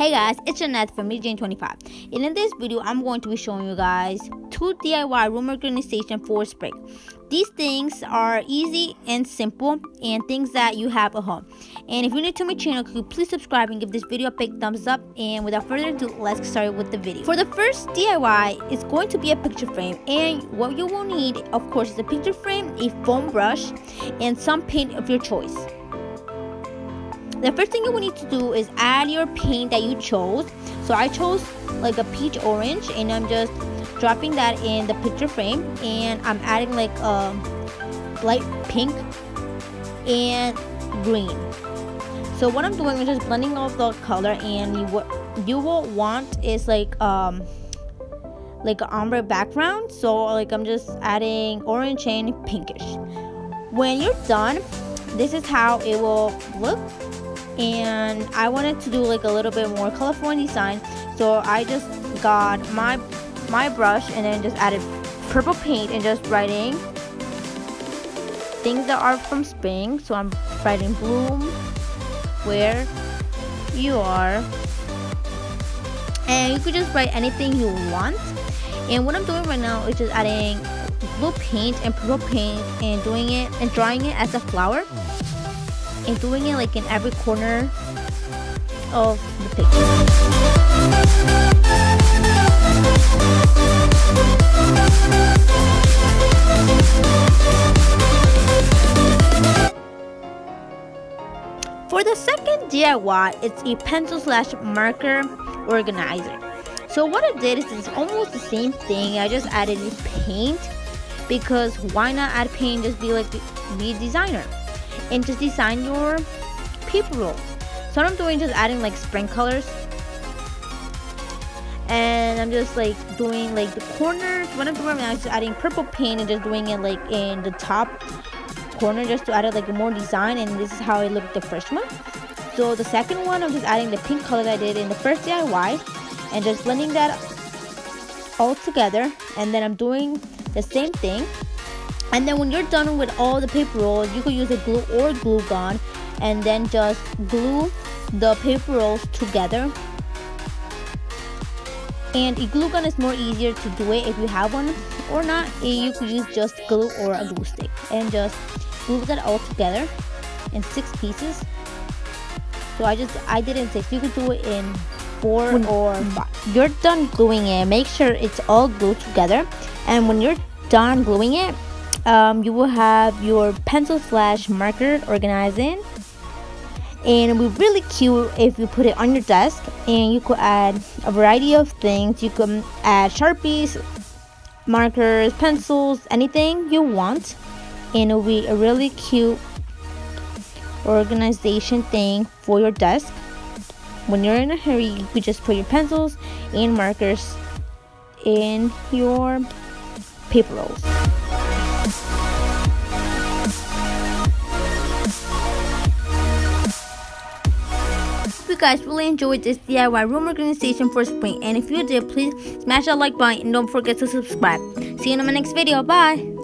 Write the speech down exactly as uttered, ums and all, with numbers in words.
Hey guys, it's Jeanette from BeautyJaNe twenty-five, and in this video I'm going to be showing you guys two D I Y room organization for spring. These things are easy and simple and things that you have at home. And if you're new to my channel, could you please subscribe and give this video a big thumbs up? And without further ado, let's get started with the video. For the first D I Y, it's going to be a picture frame, and what you will need, of course, is a picture frame, a foam brush, and some paint of your choice. The first thing you will need to do is add your paint that you chose. So I chose like a peach orange, and I'm just dropping that in the picture frame, and I'm adding like a light pink and green. So what I'm doing is just blending all the color, and you what you will want is like um like an ombre background. So like I'm just adding orange and pinkish. When you're done, this is how it will look. And I wanted to do like a little bit more colorful design, so I just got my my brush and then just added purple paint and just writing things that are from spring. So I'm writing bloom where you are, and you could just write anything you want. And what I'm doing right now is just adding blue paint and purple paint and doing it and drawing it as a flower and doing it like in every corner of the picture. For the second D I Y, it's a pencil slash marker organizer. So what I did is it's almost the same thing. I just added paint because why not add paint? Just be like be a designer and just design your paper roll. So what I'm doing is just adding like spring colors, and I'm just like doing like the corners. What I'm doing right now is just adding purple paint and just doing it like in the top corner just to add it like more design, and this is how it looked the first one. So the second one, I'm just adding the pink color that I did in the first D I Y and just blending that all together, and then I'm doing the same thing. And then when you're done with all the paper rolls, you could use a glue or glue gun and then just glue the paper rolls together. And a glue gun is more easier to do it if you have one, or not you could use just glue or a glue stick and just glue that all together in six pieces. So I just I did it in six. You could do it in four or five. You're done gluing it, make sure it's all glued together, and when you're done gluing it, Um, you will have your pencil slash marker organizing, and it'll be really cute if you put it on your desk. And you could add a variety of things. You can add Sharpies, markers, pencils, anything you want, and it'll be a really cute organization thing for your desk. When you're in a hurry, you could just put your pencils and markers in your paper rolls. Guys, really enjoyed this D I Y room organization for spring, and if you did, please smash that like button and don't forget to subscribe. See you in my next video. Bye.